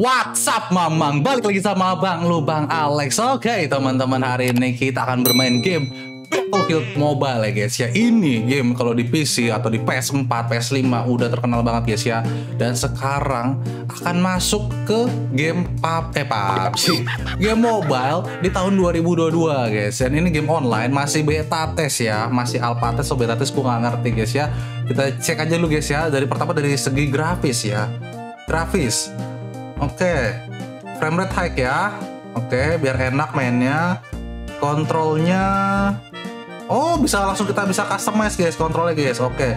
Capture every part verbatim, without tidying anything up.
What's up, Mamang? Balik lagi sama Bang lu, Bang Alex. Oke, okay, teman-teman, hari ini kita akan bermain game Battlefield Mobile ya guys ya. Ini game kalau di P C atau di P S four, P S five udah terkenal banget guys ya. Dan sekarang akan masuk ke game pub, eh, P U B G game mobile di tahun dua ribu dua puluh dua guys. Dan ini game online, masih beta test ya, masih alpha test atau beta test, gue gak ngerti guys ya. Kita cek aja lu guys ya. Dari pertama dari segi grafis ya. Grafis Oke, okay. frame rate high ya. Oke, okay, biar enak mainnya. Kontrolnya, oh bisa langsung kita bisa customize guys, kontrolnya guys. Oke, okay.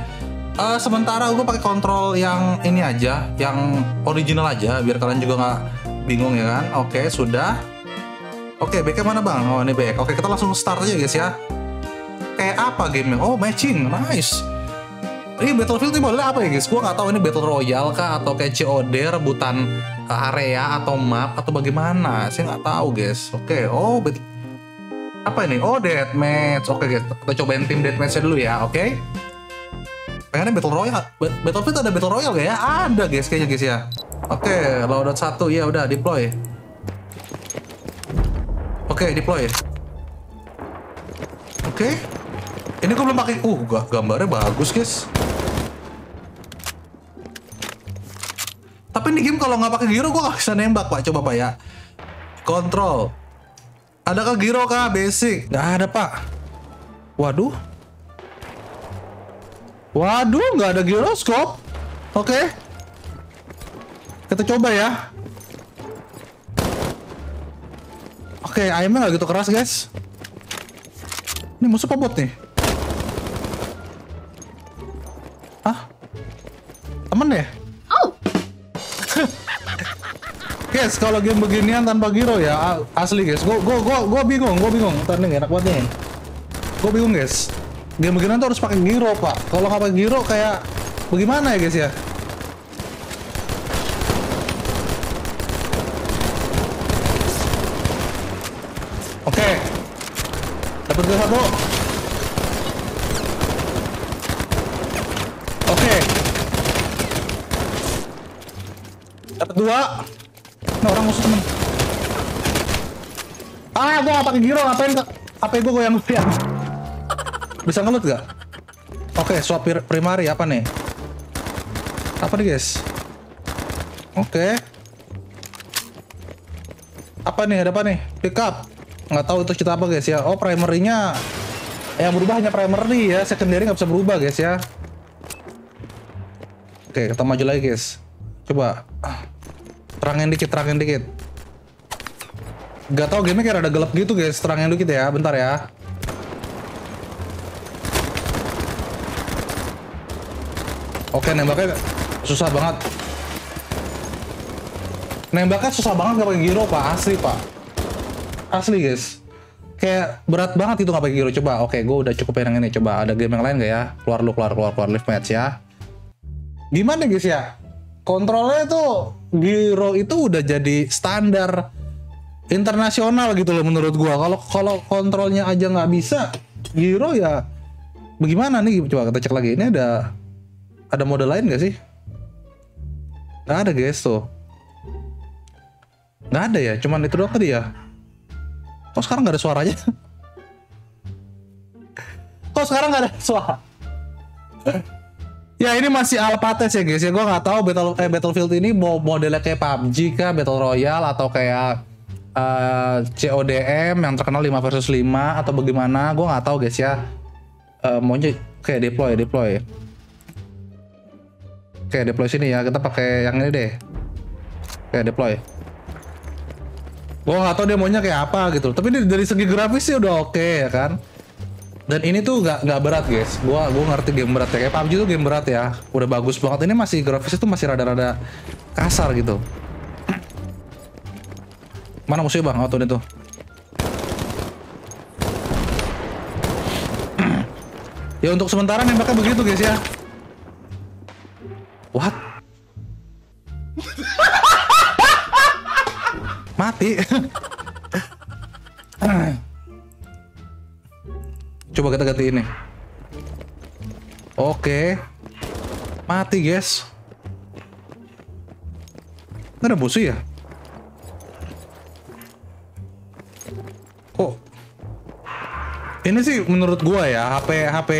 uh, sementara gue pakai kontrol yang ini aja, yang original aja, biar kalian juga nggak bingung ya kan. Oke, okay, sudah. Oke, okay, backnya mana bang? Oh ini back. Oke, okay, kita langsung start aja guys ya. Kayak apa gamenya? Oh matching, nice. Ini Battlefield ini modelnya apa ya guys? Gue nggak tahu ini Battle Royale kah atau kayak C O D rebutan area atau map atau bagaimana? Saya nggak tahu guys. Oke, okay. oh apa ini? Oh deathmatch. Oke okay, guys, kita cobain tim deathmatchnya dulu ya. Oke. Okay. Pengennya Battle Royale. Ba Battlefield ada Battle Royale gak ya? Ada guys kayaknya guys ya. Oke, okay. loadout satu ya udah deploy. Oke okay, deploy. Oke. Okay. Ini gue belum pakai. Uh, gambarnya bagus guys. Tapi ini game kalau nggak pakai giro gue nggak bisa nembak pak. Coba pak ya. Kontrol. Adakah giro kah basic? Nggak ada pak. Waduh. Waduh, nggak ada giroskop. Oke. Okay. Kita coba ya. Oke, okay, aimnya nggak gitu keras guys. Ini musuh pabot nih. Temen deh. Oh. Guys, kalau game beginian tanpa giro ya asli guys. Gue gue gue gue bingung, gue bingung. Ntar nih enak banget nih. Gue bingung guys. Game beginian tuh harus pakai giro pak. Kalau nggak pakai giro kayak bagaimana ya guys ya? Oke. Okay. Dapat giro satu. Oke. Okay. Dapat dua. Nah, orang musuh temen. Ah, gue gak pake giro, ngapain kak? H P gue goyang-goyang. Bisa ngelut gak? Oke, okay, swap primary apa nih? Apa nih guys? Oke okay. Apa nih, ada apa nih? Pick up. Gak tahu itu cerita apa guys ya. Oh, primary-nya yang berubah hanya primary ya. Secondary gak bisa berubah guys ya. Oke, okay, kita maju lagi guys. Coba terangin dikit, terangin dikit. Gak tau gamenya kayak ada gelap gitu guys. Terangin dikit ya, bentar ya. Oke, nembaknya susah banget. Nembaknya susah banget gak pakai giro pak, asli pak. Asli guys. Kayak berat banget itu gak pakai giro. Coba, oke gue udah cukup yang ini. Coba ada game yang lain gak ya? Keluar lu, keluar, keluar, keluar, live match ya. Gimana guys ya? Kontrolnya tuh giro itu udah jadi standar internasional gitu loh menurut gua. Kalau kalau kontrolnya aja nggak bisa giro ya bagaimana nih? Coba kita cek lagi. Ini ada ada mode lain nggak sih? Nggak ada guys tuh. Nggak ada ya. Cuman itu doang tadi ya. Kok sekarang nggak ada suaranya? Kok sekarang nggak ada suara? Ya ini masih alpha test ya guys ya. Gue nggak tahu battle eh, Battlefield ini mau modelnya kayak P U B G kah, Battle Royale atau kayak uh, C O D M yang terkenal lima versus lima atau bagaimana. Gue nggak tahu guys ya. Uh, maunya kayak deploy, deploy. Kayak deploy sini ya. Kita pakai yang ini deh. Kayak deploy. Gue nggak tahu dia maunya kayak apa gitu. Tapi ini dari segi grafis sih udah oke okay, ya kan. Dan ini tuh gak, gak berat guys. Gua gua ngerti game berat ya. Kayak P U B G tuh game berat ya. Udah bagus banget. Ini masih grafisnya tuh masih rada-rada kasar gitu. Mana musuhnya bang? Oh tuh ini tuh. Ya untuk sementara nembaknya begitu guys ya. What? Mati. Coba kita ganti ini. Oke. Mati guys. Nggak ada musuh ya? Ini sih menurut gua ya, H P H P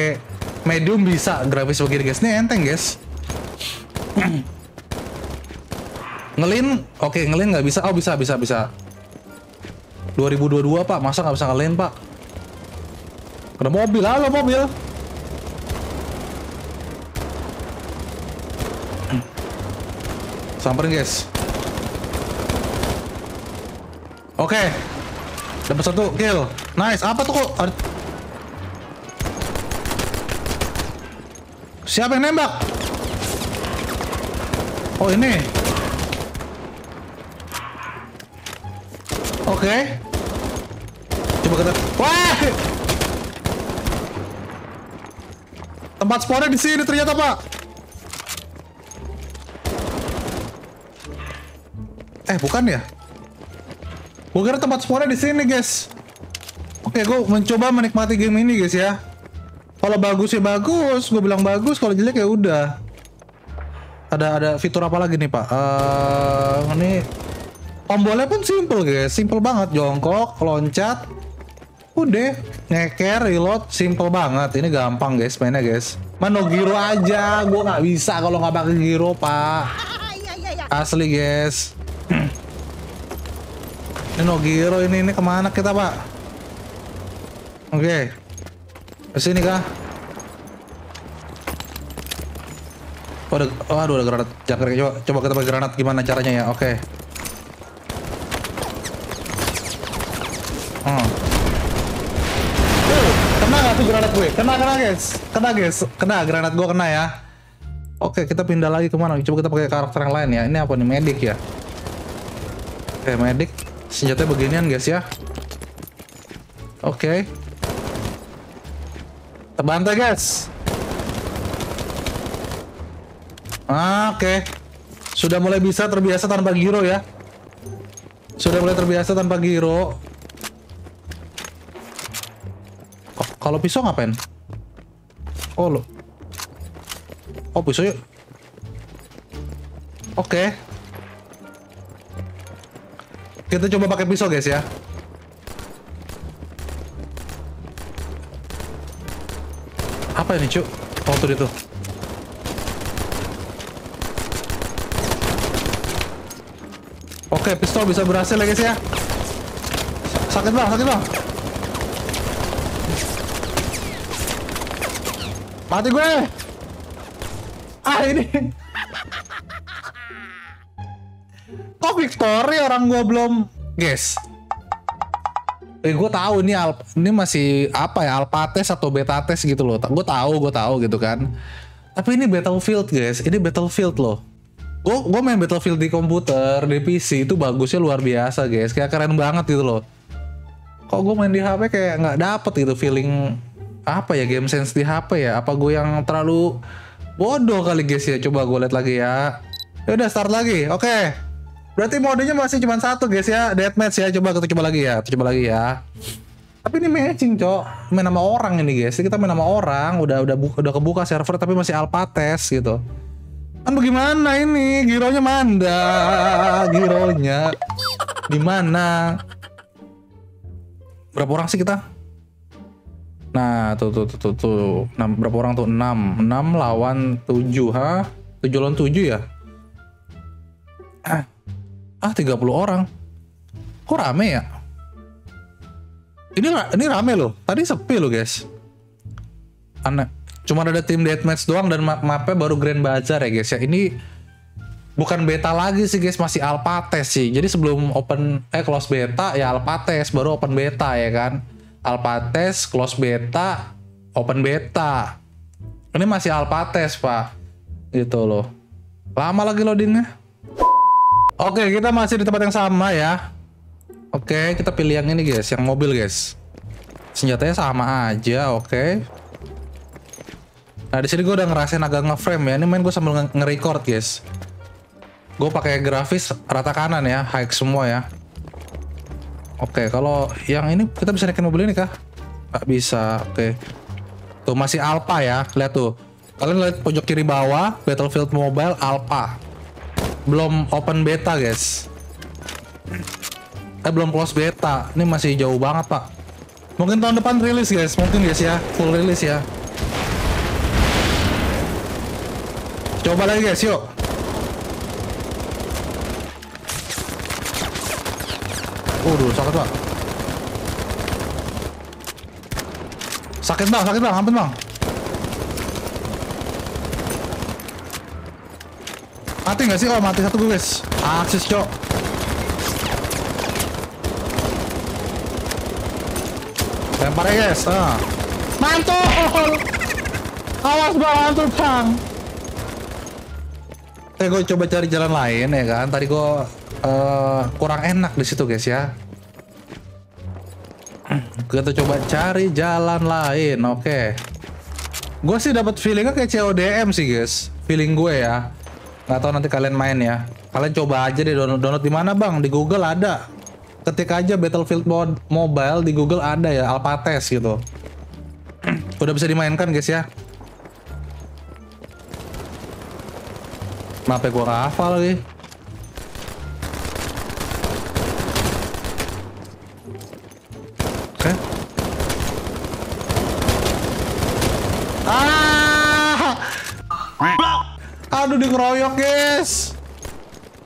medium bisa grafis begini guys. Ini enteng guys. Ngelin, oke okay, ngelin nggak bisa. Oh bisa bisa bisa. dua ribu dua puluh dua pak, masa nggak bisa ngelin pak? Kena mobil, halo mobil. Samperin guys. Oke, okay. Dapat satu kill, nice. Apa tuh kok? Siapa yang nembak? Oh ini. Oke, okay. Coba kita. Wah! Tempat spawnnya di sini ternyata pak. Eh bukan ya? Gue kira tempat spawnnya di sini guys. Oke, gue mencoba menikmati game ini guys ya. Kalau bagus ya bagus, gue bilang bagus. Kalau jelek ya udah. Ada ada fitur apa lagi nih pak? Uh, ini tombolnya pun simple guys, simple banget. Jongkok, loncat, udah, ngeker, reload, simple banget. Ini gampang guys mainnya guys. Mana giro aja, gue nggak bisa kalau nggak pakai giro pak. Asli guys. Ini no giro ini ini kemana kita pak? Oke, okay. Kesini kah? Oh, ada, oh aduh ada granat. Coba coba kita pakai granat gimana caranya ya? Oke. Okay. Hmm. Uh, kena nggak tuh granat gue? Kena kena guys, kena guys, kena granat gue kena ya. Oke okay, kita pindah lagi kemana? Coba kita pakai karakter yang lain ya. Ini apa nih medik ya? Oke okay, medik. Senjatanya beginian guys ya. Oke okay. Terbantai guys. ah, Oke okay. Sudah mulai bisa terbiasa tanpa giro ya. Sudah mulai terbiasa tanpa giro. Oh, kalau pisau ngapain? Oh lo. Oh pisau yuk. Oke okay. Kita coba pakai pisau guys ya. Apa ini cu? Oh tuh itu. Oke pistol bisa berhasil ya guys ya. Sakit bang, sakit bang. Mati gue. Ah ini. Kok victory orang gua belum, guys. Eh gua tahu ini al ini masih apa ya, alpha test atau beta test gitu loh. Gua tahu, gua tahu gitu kan. Tapi ini Battlefield, guys. Ini Battlefield loh. Gua gua main Battlefield di komputer, di P C itu bagusnya luar biasa, guys. Kayak keren banget gitu loh. Kok gua main di H P kayak nggak dapet gitu feeling apa ya, game sense di H P ya? Apa gua yang terlalu bodoh kali, guys ya? Coba gua lihat lagi ya. Ya udah start lagi. Oke. Okay. Berarti modenya masih cuma satu guys ya, deathmatch ya. Coba kita coba lagi ya, kita coba lagi ya. Tapi ini matching cok, main nama orang ini guys. Kita main nama orang, udah udah buka, udah kebuka server tapi masih alpha test gitu. Kan bagaimana ini, gironya manda, gironya di mana? Berapa orang sih kita? Nah tuh tuh tuh tuh, tuh. Nah, berapa orang tuh? enam enam lawan tujuh, ha? tujuh lawan tujuh ya? Ah. Ah, tiga puluh orang. Kok rame ya? Ini ini rame loh. Tadi sepi loh, guys. Aneh. Cuma ada tim deathmatch doang dan mapnya baru Grand Bazaar ya, guys ya. Ini bukan beta lagi sih, guys. Masih alpha test sih. Jadi sebelum open eh close beta ya alpha test, baru open beta ya kan. Alpha test, close beta, open beta. Ini masih alpha test, Pak. Gitu loh. Lama lagi loadingnya. Oke, kita masih di tempat yang sama ya. Oke, kita pilih yang ini guys, yang mobil guys. Senjatanya sama aja, oke. Nah di sini gue udah ngerasain agak ngeframe ya. Ini main gue sambil nge-record guys. Gue pakai grafis rata kanan ya, high semua ya. Oke, kalau yang ini kita bisa naikin mobil ini kah? Gak bisa, oke. Tuh masih alpha ya, lihat tuh. Kalian lihat pojok kiri bawah, Battlefield Mobile alpha. Belum open beta guys. Eh belum close beta. Ini masih jauh banget pak. Mungkin tahun depan rilis guys, mungkin guys ya, full rilis ya. Coba lagi guys, yuk. Waduh, sakit bang. Sakit bang, sakit bang, hampir bang. Mati nggak sih? Oh mati satu guys. Akses cok. Lempar ya guys. Ah. Mantul. Awas bang, mantul bang. Eh, gue coba cari jalan lain ya kan. Tadi gue uh, kurang enak di situ guys ya. Kita coba cari jalan lain. Oke. Okay. Gue sih dapat feelingnya kayak C O D M sih guys. Feeling gue ya. Nggak tahu nanti kalian main ya. Kalian coba aja deh, download download di mana bang? Di Google ada. Ketik aja Battlefield Mobile di Google ada ya, alpha test gitu. Udah bisa dimainkan guys ya. Maaf ya gua nggak hafal lagi. Oke. Okay. Ah! Aduh dikeroyok guys.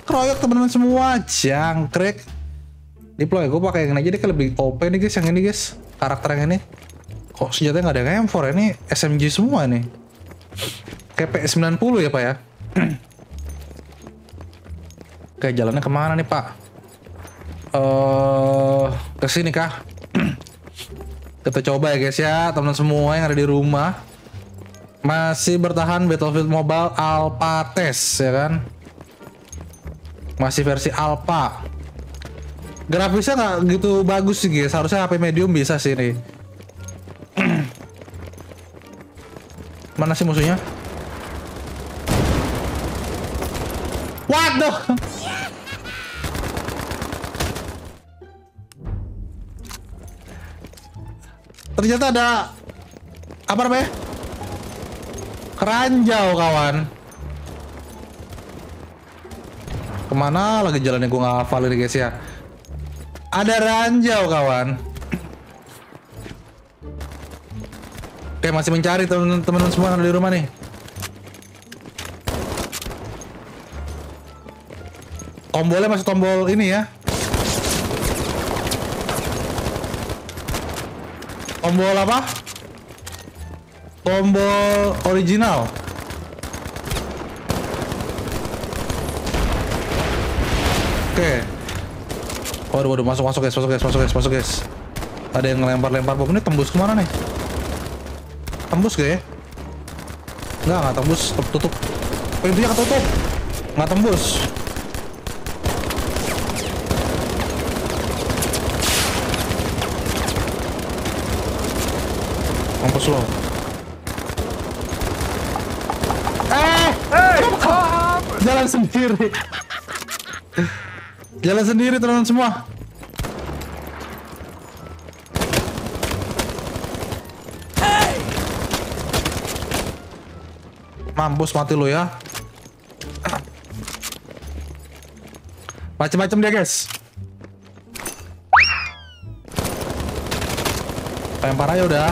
Keroyok teman-teman semua, jangkrik. Deploy gue pakai yang aja deh, lebih O P nih guys yang ini guys. Karakter yang ini. Kok senjatanya nggak ada yang M four ya? Ini S M G semua nih. Kayak P S sembilan puluh ya pak ya. Oke, jalannya kemana nih pak? Uh, kesini kah? Kita coba ya guys ya, teman-teman semua yang ada di rumah. Masih bertahan Battlefield Mobile Alpha Test ya kan? Masih versi Alpha. Grafisnya nggak gitu bagus sih guys, harusnya H P medium bisa sih nih. Mana sih musuhnya? Waduh. Ternyata ada apa namanya? Keranjau kawan. Kemana lagi jalannya gue nggak hafal ini guys ya. Ada ranjau kawan. Oke, masih mencari teman-teman semua yang ada di rumah nih. Tombolnya masih tombol ini ya. Tombol apa? Tombol original. Oke. Waduh, waduh, masuk, masuk guys, masuk guys, masuk guys, masuk guys. Ada yang ngelempar-lempar bom. Ini tembus kemana nih? Tembus gak ya? Enggak, nggak tembus. Tutup. Pintunya ketutup. Nggak tembus. Mampus lo. Eh! Eh! Jalan sendiri. Jalan sendiri teman-teman semua. Hey! Mampus mati lo ya. Macem-macem dia guys. Lempar aja udah.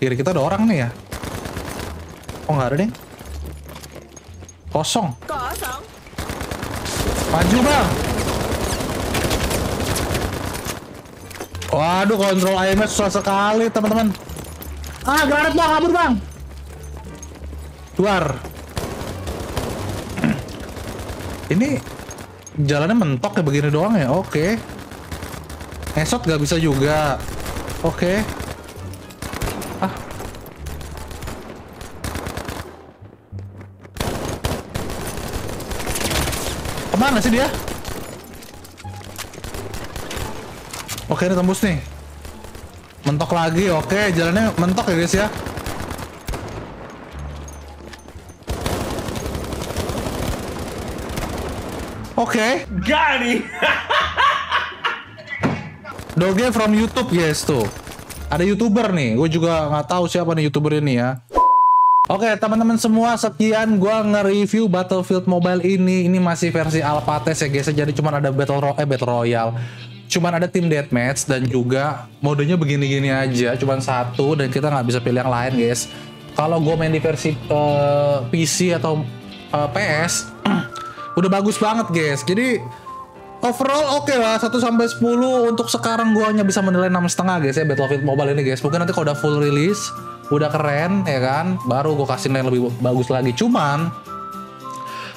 Kiri kita ada orang nih ya. Oh nggak ada nih. Kosong. Kosong. Maju bang. Waduh, kontrol aimnya susah sekali teman-teman. Ah, garet bang, kabur bang. Keluar. Ini jalannya mentok ya begini doang ya. Oke. Ngesot gak bisa juga. Oke. Ah. Mana sih dia? Oke, ini tembus nih. Mentok lagi. Oke, jalannya mentok ya guys ya. Oke. Gani. Doge from YouTube guys tuh. Ada YouTuber nih. Gue juga nggak tahu siapa nih YouTuber ini ya. Oke teman-teman semua, sekian gua nge-review Battlefield Mobile ini. Ini masih versi alpha test ya guys. Jadi cuman ada battle ro eh battle royale. Cuman ada tim deathmatch dan juga modenya begini-gini aja. Cuman satu dan kita nggak bisa pilih yang lain guys. Kalau gue main di versi uh, P C atau uh, P S, udah bagus banget guys. Jadi overall oke okay lah, satu sampai sepuluh. Untuk sekarang gue hanya bisa menilai enam koma lima guys ya Battlefield Mobile ini guys. Mungkin nanti kalau udah full release, udah keren ya kan, baru gue kasih nilai lebih bagus lagi. Cuman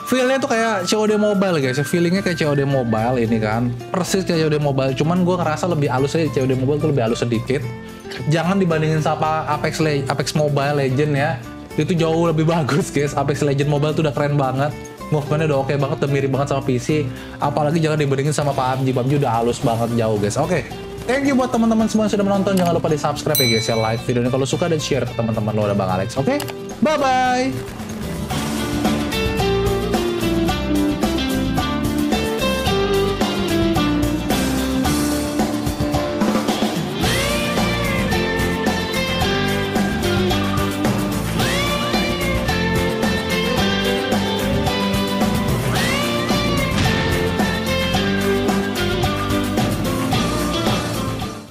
feelnya tuh kayak C O D Mobile guys, feelingnya kayak C O D Mobile ini kan, persis kayak C O D Mobile. Cuman gue ngerasa lebih halus aja, C O D Mobile tuh lebih halus sedikit. Jangan dibandingin sama Apex Le Apex Mobile Legend ya, itu jauh lebih bagus guys. Apex Legend Mobile tuh udah keren banget, movementnya udah oke okay banget, udah mirip banget sama P C. Apalagi jangan dibandingin sama P U B G, P U B G udah halus banget jauh guys. Oke, okay. Thank you buat teman-teman semua yang sudah menonton. Jangan lupa di subscribe ya guys ya, like videonya kalau suka dan share ke teman-teman lo. Ada Bang Alex, oke, okay? Bye bye.